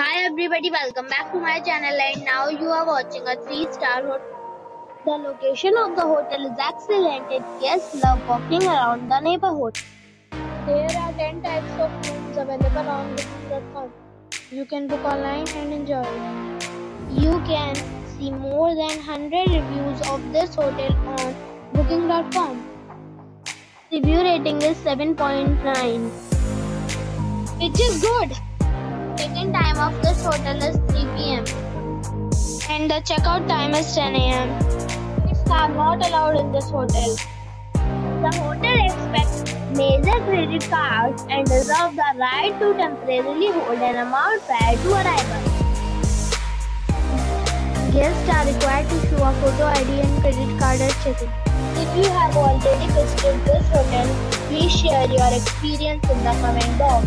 Hi everybody, welcome back to my channel, and now you are watching a 3-star hotel. The location of the hotel is excellent and guests love walking around the neighborhood. There are 10 types of rooms available on booking.com. You can book online and enjoy it. You can see more than 100 reviews of this hotel on booking.com. Review rating is 7.9, which is good. Check-in time of this hotel is 3 p.m. and the checkout time is 10 a.m. Pets are not allowed in this hotel. The hotel accepts major credit cards and reserves the right to temporarily hold an amount prior to arrival. Guests are required to show a photo ID and credit card at check-in. If you have already visited this hotel, please share your experience in the comment box.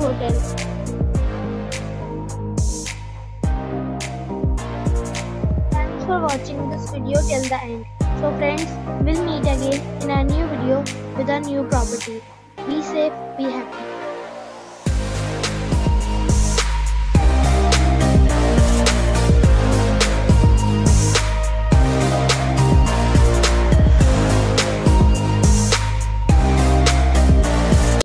hotels. For watching this video till the end. So friends, we'll meet again in a new video with a new property. Be safe, be happy.